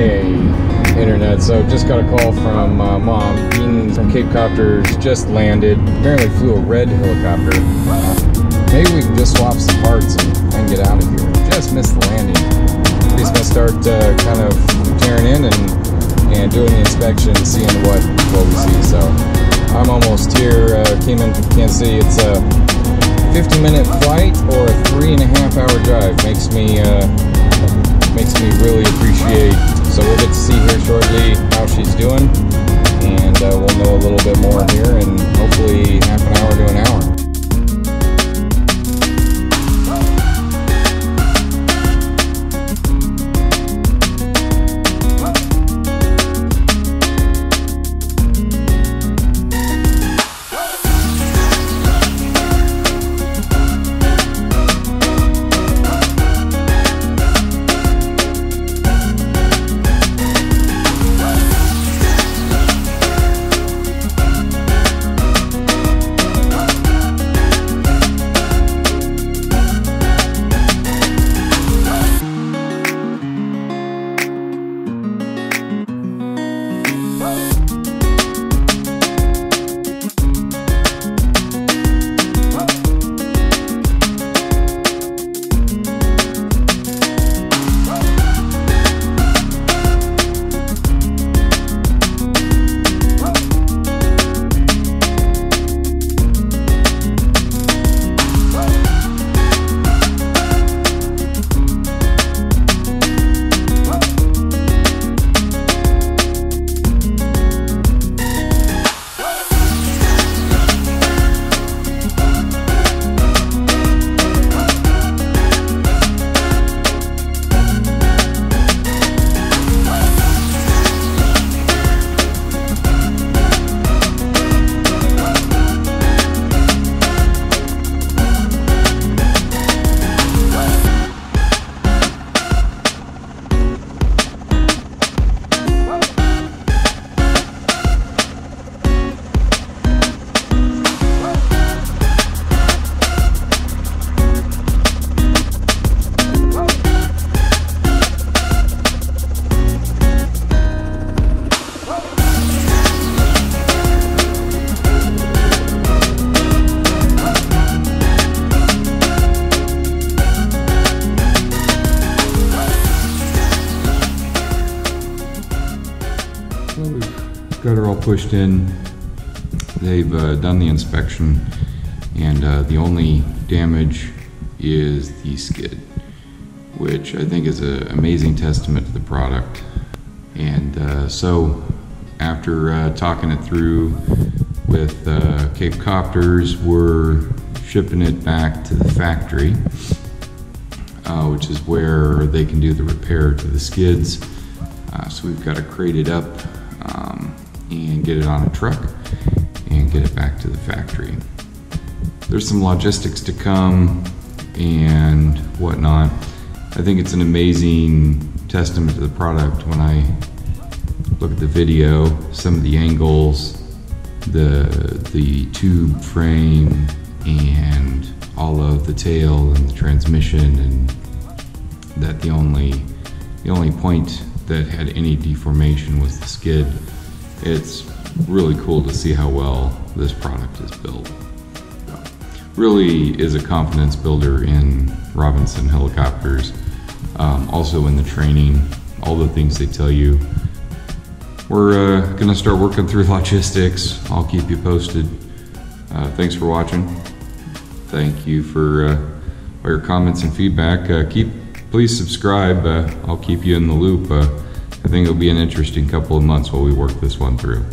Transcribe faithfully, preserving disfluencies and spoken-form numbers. hey internet. So just got a call from uh, mom. Dean from Cape Copters just landed. Apparently flew a red helicopter. Maybe we can just swap some parts and, and get out of here. Just missed the landing. He's gonna start uh, kind of tearing in and and doing the inspection, seeing what what we see. So I'm almost here. Uh, came in from Kansas City. It's a fifty minute flight or a three and a half hour drive. Makes me. Uh, makes me really appreciate, so we'll get to see here shortly how she's doing, and uh, we'll know a little bit more here in hopefully half an hour to an hour. Got her all pushed in. They've uh, done the inspection, and uh, the only damage is the skid, which I think is an amazing testament to the product. And uh, so after uh, talking it through with uh, Cape Copters, we're shipping it back to the factory, uh, which is where they can do the repair to the skids. Uh, so we've got to crate it up um, and get it on a truck and get it back to the factory. There's some logistics to come and whatnot. I think it's an amazing testament to the product when I look at the video, some of the angles, the, the tube frame, and all of the tail and the transmission, and that the only, the only point that had any deformation was the skid. It's really cool to see how well this product is built. Really is a confidence builder in Robinson Helicopters, um, also in the training, all the things they tell you. We're uh, gonna start working through logistics. I'll keep you posted. Uh, thanks for watching. Thank you for uh, your comments and feedback. Uh, keep Please subscribe, uh, I'll keep you in the loop. Uh, I think it'll be an interesting couple of months while we work this one through.